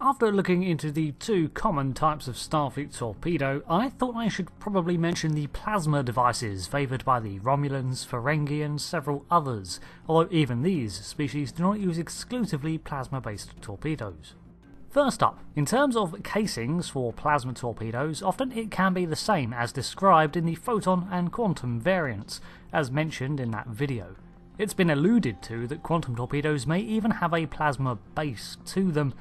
After looking into the two common types of Starfleet torpedo, I thought I should probably mention the plasma devices favoured by the Romulans, Ferengi and several others, although even these species do not use exclusively plasma-based torpedoes. First up, in terms of casings for plasma torpedoes, often it can be the same as described in the Photon and Quantum variants, as mentioned in that video. It's been alluded to that quantum torpedoes may even have a plasma base to them.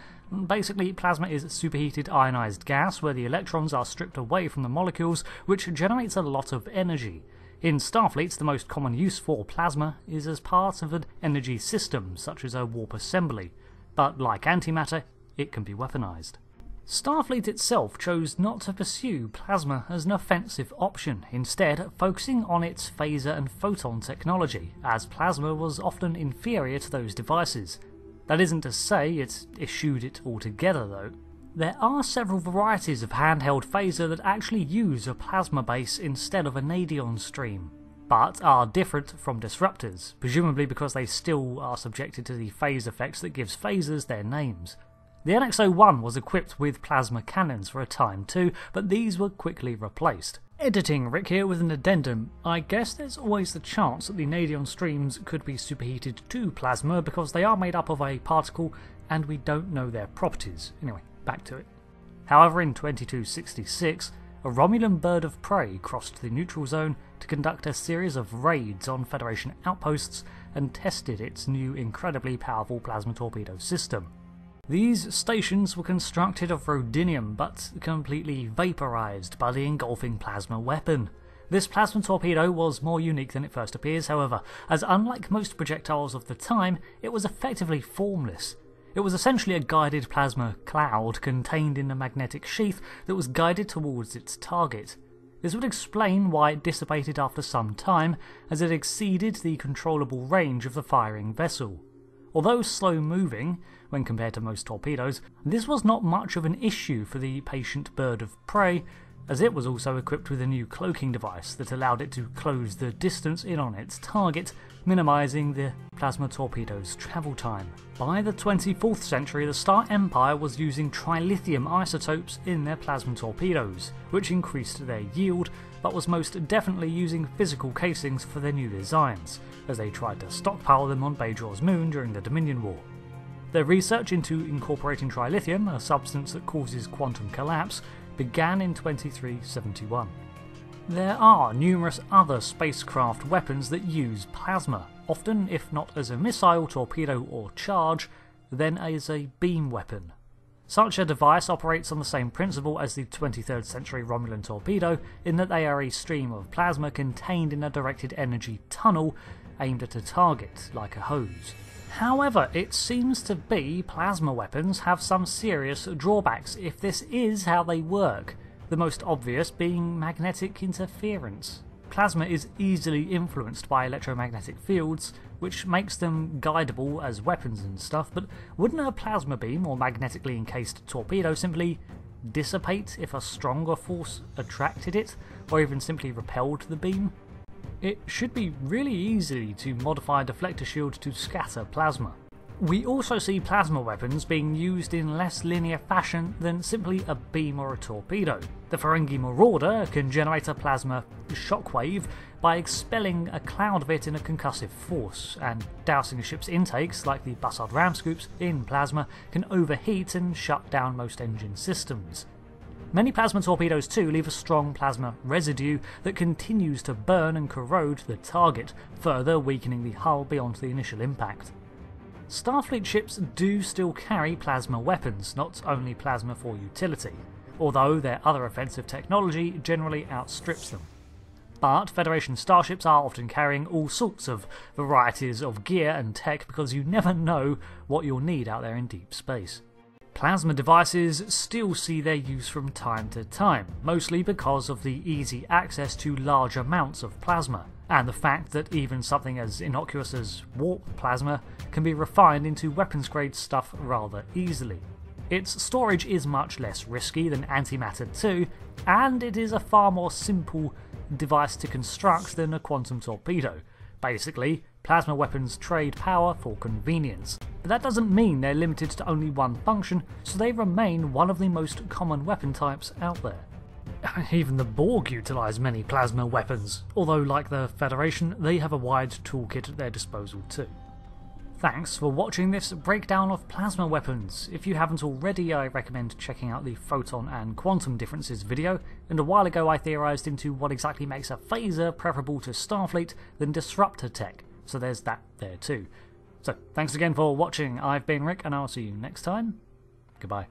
Basically, plasma is superheated ionized gas where the electrons are stripped away from the molecules, which generates a lot of energy. In Starfleet, the most common use for plasma is as part of an energy system, such as a warp assembly, but like antimatter, it can be weaponized. Starfleet itself chose not to pursue plasma as an offensive option, instead focusing on its phaser and photon technology, as plasma was often inferior to those devices. That isn't to say it's eschewed it altogether though. There are several varieties of handheld phaser that actually use a plasma base instead of a Nadion stream, but are different from disruptors, presumably because they still are subjected to the phase effects that gives phasers their names. The NX-01 was equipped with plasma cannons for a time too, but these were quickly replaced. Editing Rick here with an addendum. I guess there's always the chance that the Nadion streams could be superheated to plasma because they are made up of a particle and we don't know their properties. Anyway, back to it. However, in 2266, a Romulan bird of prey crossed the neutral zone to conduct a series of raids on Federation outposts and tested its new incredibly powerful plasma torpedo system. These stations were constructed of rhodinium, but completely vaporised by the engulfing plasma weapon. This plasma torpedo was more unique than it first appears, however, as unlike most projectiles of the time, it was effectively formless. It was essentially a guided plasma cloud contained in a magnetic sheath that was guided towards its target. This would explain why it dissipated after some time, as it exceeded the controllable range of the firing vessel. Although slow-moving, when compared to most torpedoes, this was not much of an issue for the patient bird of prey, as it was also equipped with a new cloaking device that allowed it to close the distance in on its target, minimising the plasma torpedo's travel time. By the 24th century, the Star Empire was using trilithium isotopes in their plasma torpedoes, which increased their yield, but was most definitely using physical casings for their new designs, as they tried to stockpile them on Bajor's moon during the Dominion War. Their research into incorporating trilithium, a substance that causes quantum collapse, began in 2371. There are numerous other spacecraft weapons that use plasma, often if not as a missile, torpedo or charge, then as a beam weapon. Such a device operates on the same principle as the 23rd century Romulan torpedo in that they are a stream of plasma contained in a directed energy tunnel aimed at a target, like a hose. However, it seems to be plasma weapons have some serious drawbacks if this is how they work, the most obvious being magnetic interference. Plasma is easily influenced by electromagnetic fields, which makes them guidable as weapons and stuff, but wouldn't a plasma beam or magnetically encased torpedo simply dissipate if a stronger force attracted it, or even simply repelled the beam? It should be really easy to modify a deflector shield to scatter plasma. We also see plasma weapons being used in less linear fashion than simply a beam or a torpedo. The Ferengi Marauder can generate a plasma shockwave by expelling a cloud of it in a concussive force, and dousing a ship's intakes, like the Bussard Ram Scoops, in plasma can overheat and shut down most engine systems. Many plasma torpedoes too leave a strong plasma residue that continues to burn and corrode the target, further weakening the hull beyond the initial impact. Starfleet ships do still carry plasma weapons, not only plasma for utility, although their other offensive technology generally outstrips them. But Federation starships are often carrying all sorts of varieties of gear and tech because you never know what you'll need out there in deep space. Plasma devices still see their use from time to time, mostly because of the easy access to large amounts of plasma, and the fact that even something as innocuous as warp plasma can be refined into weapons-grade stuff rather easily. Its storage is much less risky than antimatter too, and it is a far more simple device to construct than a quantum torpedo. Basically, plasma weapons trade power for convenience. but that doesn't mean they're limited to only one function, so they remain one of the most common weapon types out there. Even the Borg utilise many plasma weapons, although like the Federation, they have a wide toolkit at their disposal too. Thanks for watching this breakdown of plasma weapons. If you haven't already, I recommend checking out the Photon and Quantum differences video, and a while ago I theorised into what exactly makes a phaser preferable to Starfleet than disruptor tech, so there's that there too. So thanks again for watching, I've been Rick and I'll see you next time. Goodbye.